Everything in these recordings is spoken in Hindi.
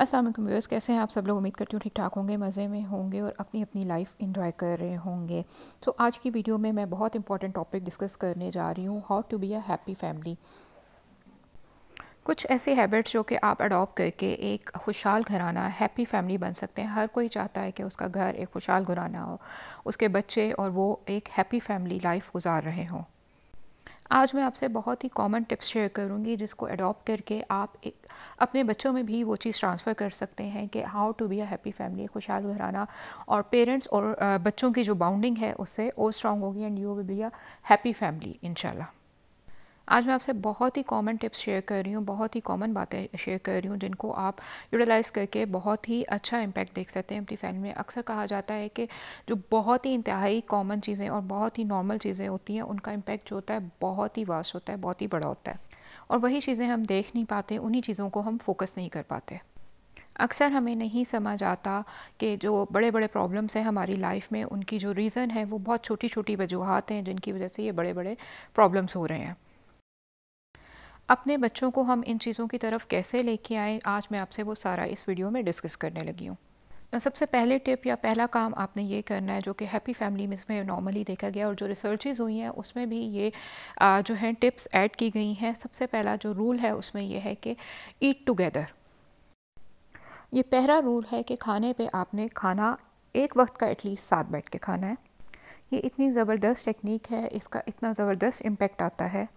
अस्सलाम वालेकुम व्यूअर्स, कैसे हैं आप सब लोग। उम्मीद करती हूँ ठीक ठाक होंगे, मज़े में होंगे और अपनी अपनी लाइफ एंजॉय कर रहे होंगे। तो आज की वीडियो में मैं बहुत इंपॉर्टेंट टॉपिक डिस्कस करने जा रही हूँ, how to be a happy family. कुछ ऐसे हैबिट्स जो कि आप अडॉप्ट करके एक खुशहाल घराना, हैप्पी फैमिली बन सकते हैं। हर कोई चाहता है कि उसका घर एक खुशहाल घराना हो, उसके बच्चे और वो एक हैप्पी फैमिली लाइफ गुजार रहे हों। आज मैं आपसे बहुत ही कॉमन टिप्स शेयर करूंगी जिसको अडॉप्ट करके आप अपने बच्चों में भी वो चीज़ ट्रांसफ़र कर सकते हैं कि how to be a happy family, खुशहाल घराना। और पेरेंट्स और बच्चों की जो बाउंडिंग है उससे और स्ट्रांग होगी and you will be a happy family इंशाल्लाह। आज मैं आपसे बहुत ही कॉमन टिप्स शेयर कर रही हूँ, बहुत ही कॉमन बातें शेयर कर रही हूँ जिनको आप यूटिलाइज़ करके बहुत ही अच्छा इम्पैक्ट देख सकते हैं अपनी फैमिली में। अक्सर कहा जाता है कि जो बहुत ही इंतहाई कॉमन चीज़ें और बहुत ही नॉर्मल चीज़ें होती हैं उनका इम्पैक्ट जो होता है बहुत ही वास्ट होता है, बहुत ही बड़ा होता है और वही चीज़ें हम देख नहीं पाते, उन्हीं चीज़ों को हम फोकस नहीं कर पाते। अक्सर हमें नहीं समझ आता कि जो बड़े बड़े प्रॉब्लम्स हैं हमारी लाइफ में उनकी जो रीज़न है वो बहुत छोटी छोटी वजूहत हैं जिनकी वजह से ये बड़े बड़े प्रॉब्लम्स हो रहे हैं। अपने बच्चों को हम इन चीज़ों की तरफ कैसे लेके आएँ, आज मैं आपसे वो सारा इस वीडियो में डिस्कस करने लगी हूँ। सबसे पहले टिप या पहला काम आपने ये करना है जो कि हैप्पी फैमिली में इसमें नॉर्मली देखा गया और जो रिसर्चेज हुई हैं उसमें भी ये जो हैं टिप्स ऐड की गई हैं। सबसे पहला जो रूल है उसमें यह है कि ईट टुगेदर। ये पहला रूल है कि खाने पर आपने खाना एक वक्त का एटलीस्ट साथ बैठ के खाना है। ये इतनी ज़बरदस्त टेक्निक है, इसका इतना ज़बरदस्त इम्पैक्ट आता है।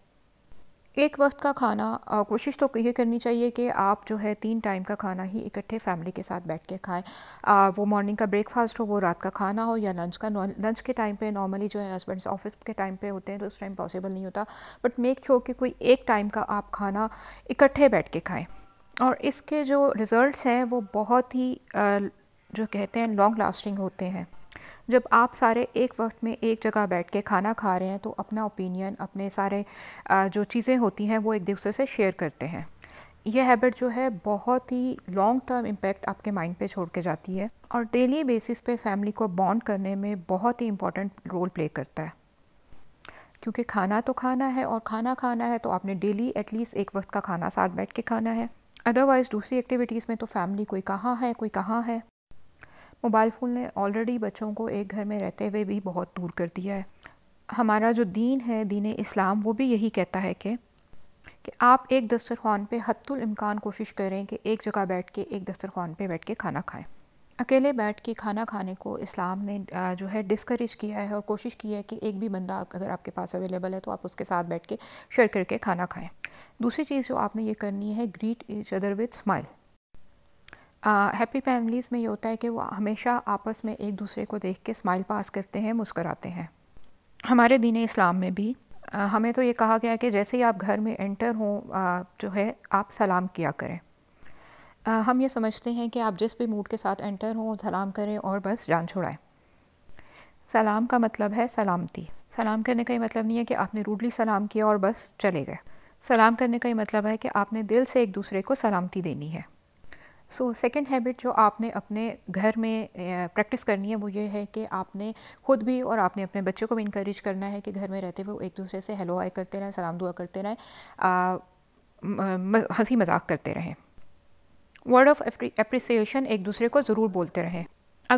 एक वक्त का खाना, कोशिश तो ये करनी चाहिए कि आप जो है 3 टाइम का खाना ही इकट्ठे फैमिली के साथ बैठ के खाएं। वो मॉर्निंग का ब्रेकफास्ट हो, वो रात का खाना हो या लंच का। लंच के टाइम पे नॉर्मली जो है हस्बैंड्स ऑफिस के टाइम पे होते हैं तो उस टाइम पॉसिबल नहीं होता, बट मेक श्योर कि कोई एक टाइम का आप खाना इकट्ठे बैठ के खाएँ। और इसके जो रिज़ल्ट हैं वो बहुत ही जो कहते हैं लॉन्ग लास्टिंग होते हैं। जब आप सारे एक वक्त में एक जगह बैठ के खाना खा रहे हैं तो अपना ओपिनियन, अपने सारे जो चीज़ें होती हैं वो एक दूसरे से शेयर करते हैं। यह हैबिट जो है बहुत ही लॉन्ग टर्म इम्पैक्ट आपके माइंड पे छोड़ के जाती है और डेली बेसिस पे फैमिली को बॉन्ड करने में बहुत ही इम्पॉर्टेंट रोल प्ले करता है, क्योंकि खाना तो खाना है और खाना खाना है तो आपने डेली एटलीस्ट एक वक्त का खाना साथ बैठ के खाना है। अदरवाइज़ दूसरी एक्टिविटीज़ में तो फैमिली कोई कहाँ है, कोई कहाँ है। मोबाइल फ़ोन ने ऑलरेडी बच्चों को एक घर में रहते हुए भी बहुत दूर कर दिया है। हमारा जो दीन है, दीन इस्लाम, वो भी यही कहता है कि आप एक दस्तरखान पे हद्दुल इम्कान कोशिश करें कि एक जगह बैठ के, एक दस्तरखान पे बैठ के खाना खाएं। अकेले बैठ के खाना खाने को इस्लाम ने जो है डिस्करेज किया है और कोशिश की है कि एक भी बंदा अगर आपके पास अवेलेबल है तो आप उसके साथ बैठ के शेयर करके खाना खाएँ। दूसरी चीज़ जो आपने ये करनी है, greet each other with smile. Happy families में ये होता है कि वो हमेशा आपस में एक दूसरे को देख के स्माइल पास करते हैं, मुस्कराते हैं। हमारे दीन इस्लाम में भी हमें तो ये कहा गया है कि जैसे ही आप घर में एंटर हों जो है आप सलाम किया करें। हम ये समझते हैं कि आप जिस भी मूड के साथ एंटर हों सलाम करें और बस जान छुड़ाएं। सलाम का मतलब है सलामती। सलाम करने का ये मतलब नहीं है कि आपने रूडली सलाम किया और बस चले गए। सलाम करने का ये मतलब है कि आपने दिल से एक दूसरे को सलामती देनी है। सो सेकेंड हैबिट जो आपने अपने घर में प्रैक्टिस करनी है वो ये है कि आपने ख़ुद भी और आपने अपने बच्चों को भी इंकरेज करना है कि घर में रहते हुए एक दूसरे से हेलो हाय करते रहें, सलाम दुआ करते रहें, हंसी मजाक करते रहें। वर्ड ऑफ एप्रिसिएशन एक दूसरे को ज़रूर बोलते रहें।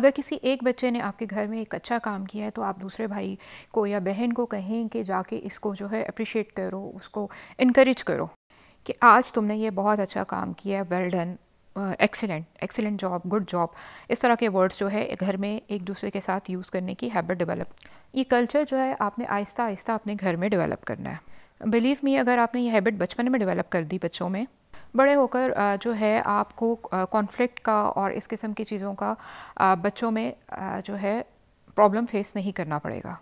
अगर किसी एक बच्चे ने आपके घर में एक अच्छा काम किया है तो आप दूसरे भाई को या बहन को कहें कि जाके इसको जो है अप्रिशिएट करो, उसको इंकरेज करो कि आज तुमने ये बहुत अच्छा काम किया है, well done, excellent, excellent job, good job. इस तरह के वर्ड्स जो है घर में एक दूसरे के साथ यूज़ करने की हैबिट डेवलप। ये कल्चर जो है आपने आहिस्ता आहिस्ता अपने घर में डेवलप करना है। बिलीव मी, अगर आपने ये हैबिट बचपन में डेवलप कर दी बच्चों में, बड़े होकर जो है आपको कॉन्फ्लिक्ट का और इस किस्म की चीज़ों का बच्चों में जो है प्रॉब्लम फेस नहीं करना पड़ेगा।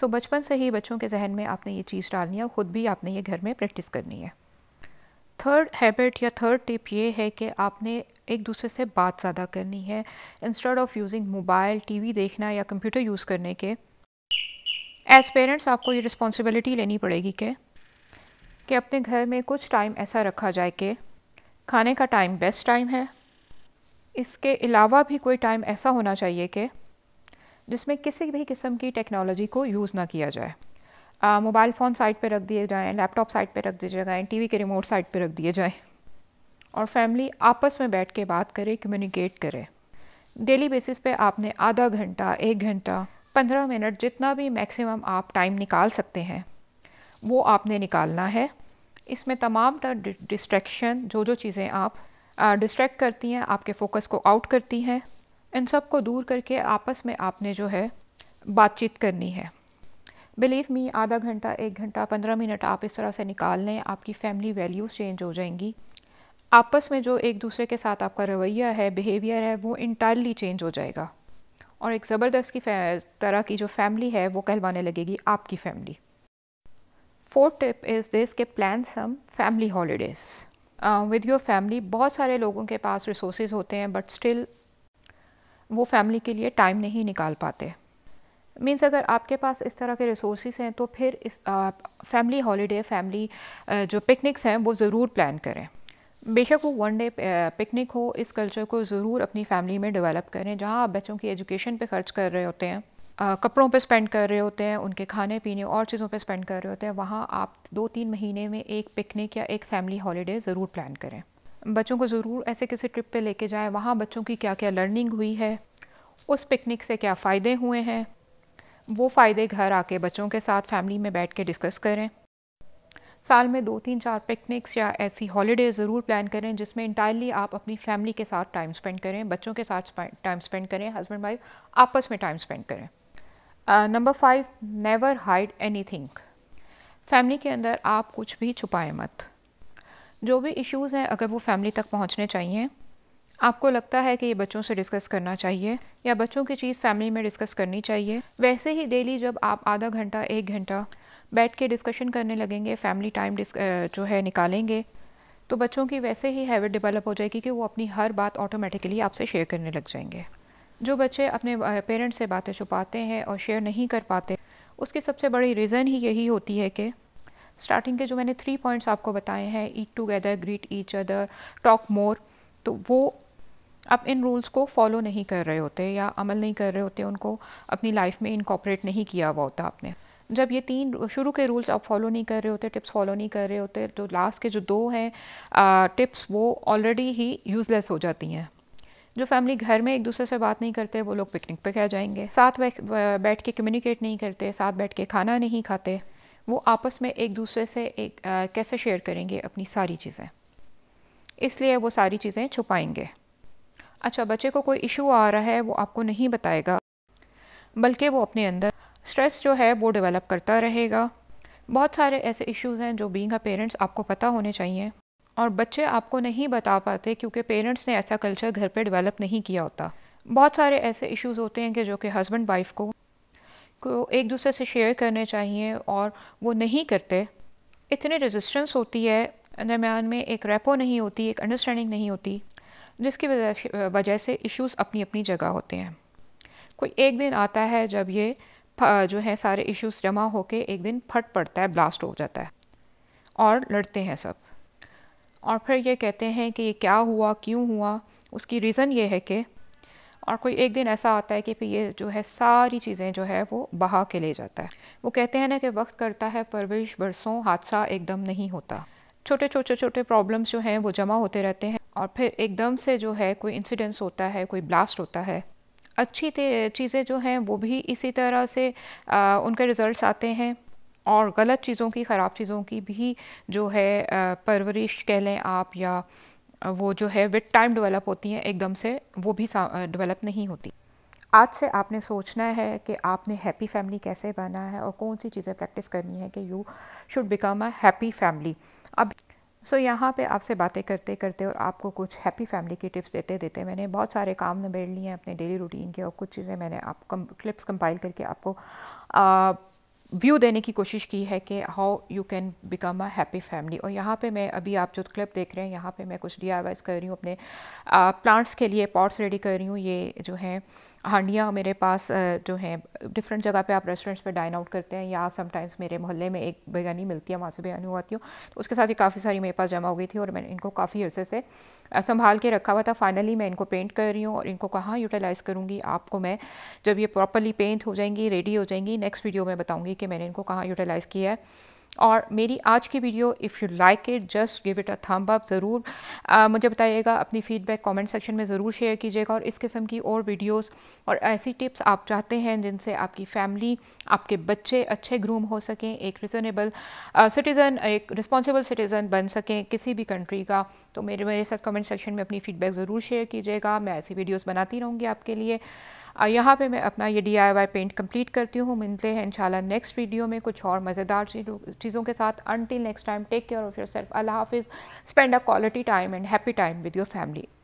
सो बचपन से ही बच्चों के जहन में आपने ये चीज़ डालनी है और ख़ुद भी आपने ये घर में प्रैक्टिस करनी है। थर्ड हैबिट या थर्ड टिप ये है कि आपने एक दूसरे से बात ज़्यादा करनी है। Instead of using mobile, TV देखना या कंप्यूटर यूज़ करने के, एज पेरेंट्स आपको ये रिस्पॉन्सिबिलिटी लेनी पड़ेगी कि अपने घर में कुछ टाइम ऐसा रखा जाए कि खाने का टाइम बेस्ट टाइम है। इसके अलावा भी कोई टाइम ऐसा होना चाहिए कि जिसमें किसी भी किस्म की टेक्नोलॉजी को यूज़ ना किया जाए। मोबाइल फ़ोन साइड पे रख दिए जाएं, लैपटॉप साइड पे रख दिए जाएं, टीवी के रिमोट साइड पे रख दिए जाएं। और फैमिली आपस में बैठ के बात करे, कम्युनिकेट करे। डेली बेसिस पे आपने आधा घंटा, एक घंटा, 15 मिनट, जितना भी मैक्सिमम आप टाइम निकाल सकते हैं वो आपने निकालना है। इसमें तमाम डिस्ट्रैक्शन, जो जो चीज़ें आप डिस्ट्रैक्ट करती हैं, आपके फोकस को आउट करती हैं, इन सब को दूर करके आपस में आपने जो है बातचीत करनी है। बिलीव मी, आधा घंटा, एक घंटा, 15 मिनट आप इस तरह से निकाल लें, आपकी फैमिली वैल्यूज़ चेंज हो जाएंगी। आपस में जो एक दूसरे के साथ आपका रवैया है, बिहेवियर है, वो इंटायरली चेंज हो जाएगा और एक ज़बरदस्त की तरह की जो फैमिली है वो कहलवाने लगेगी आपकी family. 4th tip is this के plan some family holidays with your family. बहुत सारे लोगों के पास रिसोर्सेज होते हैं बट स्टिल वो फैमिली के लिए टाइम नहीं निकाल पाते। मीन्स अगर आपके पास इस तरह के रिसोर्सेज हैं तो फिर इस फैमिली हॉलीडे, फैमिली जो पिकनिक्स हैं वो ज़रूर प्लान करें। बेशक वो 1 डे पिकनिक हो, इस कल्चर को ज़रूर अपनी फैमिली में डेवलप करें, जहां आप बच्चों की एजुकेशन पे खर्च कर रहे होते हैं, कपड़ों पे स्पेंड कर रहे होते हैं, उनके खाने पीने और चीज़ों पे स्पेंड कर रहे होते हैं, वहां आप 2-3 महीने में एक पिकनिक या एक फैमिली हॉलीडे ज़रूर प्लान करें। बच्चों को ज़रूर ऐसे किसी ट्रिप पर लेके जाएं, वहाँ बच्चों की क्या क्या लर्निंग हुई है, उस पिकनिक से क्या फ़ायदे हुए हैं, वो फ़ायदे घर आके बच्चों के साथ फैमिली में बैठ के डिस्कस करें। साल में 2-3-4 पिकनिक्स या ऐसी हॉलीडे ज़रूर प्लान करें जिसमें इंटायरली आप अपनी फैमिली के साथ टाइम स्पेंड करें, बच्चों के साथ टाइम स्पेंड करें, हस्बैंड वाइफ आपस में टाइम स्पेंड करें। Number 5, never hide anything. Family के अंदर आप कुछ भी छुपाएं मत। जो भी इश्यूज़ हैं अगर वो फैमिली तक पहुँचने चाहिए, आपको लगता है कि ये बच्चों से डिस्कस करना चाहिए या बच्चों की चीज़ फैमिली में डिस्कस करनी चाहिए, वैसे ही डेली जब आप आधा घंटा, एक घंटा बैठ के डिस्कशन करने लगेंगे, फैमिली टाइम जो है निकालेंगे, तो बच्चों की वैसे ही हैबिट डेवलप हो जाएगी कि वो अपनी हर बात ऑटोमेटिकली आपसे शेयर करने लग जाएंगे। जो बच्चे अपने पेरेंट्स से बातें छुपाते हैं और शेयर नहीं कर पाते, उसकी सबसे बड़ी रीज़न ही यही होती है कि स्टार्टिंग के जो मैंने 3 पॉइंट्स आपको बताए हैं, eat together, greet each other, talk more, तो वो आप इन रूल्स को फॉलो नहीं कर रहे होते या अमल नहीं कर रहे होते, उनको अपनी लाइफ में इनकॉर्पोरेट नहीं किया हुआ होता आपने। जब ये 3 शुरू के रूल्स आप फॉलो नहीं कर रहे होते, टिप्स फॉलो नहीं कर रहे होते, तो लास्ट के जो 2 हैं टिप्स वो ऑलरेडी ही यूज़लेस हो जाती हैं। जो फैमिली घर में एक दूसरे से बात नहीं करते वो लोग पिकनिक पे क्या जाएंगे, साथ बैठ के कम्युनिकेट नहीं करते, साथ बैठ के खाना नहीं खाते, वो आपस में एक दूसरे से कैसे शेयर करेंगे अपनी सारी चीज़ें, इसलिए वो सारी चीज़ें छुपाएंगे। अच्छा, बच्चे को कोई इशू आ रहा है वो आपको नहीं बताएगा, बल्कि वो अपने अंदर स्ट्रेस जो है वो डेवलप करता रहेगा। बहुत सारे ऐसे इश्यूज़ हैं जो बीइंग अ पेरेंट्स आपको पता होने चाहिए और बच्चे आपको नहीं बता पाते क्योंकि पेरेंट्स ने ऐसा कल्चर घर पे डेवलप नहीं किया होता। बहुत सारे ऐसे इश्यूज़ होते हैं कि जो कि हस्बैंड वाइफ को एक दूसरे से शेयर करने चाहिए और वो नहीं करते। इतनी रेजिस्टेंस होती है, दरम्यान में एक रेपो नहीं होती, एक अंडरस्टैंडिंग नहीं होती, जिसकी वजह से इश्यूज़ अपनी अपनी जगह होते हैं। कोई एक दिन आता है जब ये जो है सारे इश्यूज़ जमा होके एक दिन फट पड़ता है, ब्लास्ट हो जाता है और लड़ते हैं सब, और फिर ये कहते हैं कि ये क्या हुआ, क्यों हुआ, उसकी रीज़न ये है कि, और कोई एक दिन ऐसा आता है कि फिर ये जो है सारी चीज़ें जो है वो बहा के ले जाता है। वो कहते हैं ना कि वक्त करता है परवरिश बरसों, हादसा एकदम नहीं होता। छोटे छोटे छोटे प्रॉब्लम्स जो हैं वो जमा होते रहते हैं और फिर एकदम से जो है कोई इंसिडेंस होता है, कोई ब्लास्ट होता है। अच्छी चीज़ें जो हैं वो भी इसी तरह से उनके रिज़ल्ट्स आते हैं और गलत चीज़ों की, ख़राब चीज़ों की भी जो है परवरिश कह लें आप, या वो जो है विद टाइम डेवलप होती हैं, एकदम से वो भी डेवलप नहीं होती। आज से आपने सोचना है कि आपने हैप्पी फैमिली कैसे बना है और कौन सी चीज़ें प्रैक्टिस करनी है कि you should become a happy family. अब यहाँ पे आपसे बातें करते करते और आपको कुछ हैप्पी फैमिली की टिप्स देते देते मैंने बहुत सारे काम निबेड़ लिए हैं अपने डेली रूटीन के, और कुछ चीज़ें मैंने आप क्लिप्स कंपाइल करके आपको व्यू देने की कोशिश की है कि how you can become a happy family. और यहाँ पे मैं अभी आप जो क्लिप देख रहे हैं, यहाँ पे मैं कुछ DIYs कर रही हूँ अपने प्लांट्स के लिए, पॉट्स रेडी कर रही हूँ। ये जो है हांडियाँ मेरे पास जो है डिफरेंट जगह पे आप रेस्टोरेंट्स पे डाइन आउट करते हैं, या समटाइम्स मेरे मोहल्ले में एक बिरयानी मिलती है वहाँ से बिरयानी उगाती हूँ, तो उसके साथ ही काफ़ी सारी मेरे पास जमा हो गई थी और मैंने इनको काफ़ी अरसे से संभाल के रखा हुआ था। फाइनली मैं इनको पेंट कर रही हूँ और इनको कहाँ यूटिलाइज़ करूँगी आपको मैं जब ये प्रॉपरली पेंट हो जाएंगी, रेडी हो जाएंगी, नेक्स्ट वीडियो में बताऊँगी कि मैंने इनको कहाँ यूटिलाइज़ किया है। और मेरी आज की video if you like it just give it a thumb up, ज़रूर मुझे बताइएगा, अपनी फ़ीडबैक कमेंट सेक्शन में ज़रूर शेयर कीजिएगा। और इस किस्म की और वीडियोस और ऐसी टिप्स आप चाहते हैं जिनसे आपकी फैमिली, आपके बच्चे अच्छे ग्रूम हो सकें, एक रिजनेबल सिटीज़न, एक रिस्पॉन्सिबल सिटीज़न बन सकें किसी भी कंट्री का, तो मेरे साथ कमेंट सेक्शन में अपनी फ़ीडबैक ज़रूर शेयर कीजिएगा। मैं ऐसी वीडियोस बनाती रहूँगी आपके लिए। यहाँ पे मैं अपना ये DIY पेंट कंप्लीट करती हूँ। मिलते हैं इंशाल्लाह नेक्स्ट वीडियो में कुछ और मज़ेदार चीज़ों के साथ। Until next time, take care of yourself. अल्लाह हाफिज़। Spend a quality time and happy time with your family.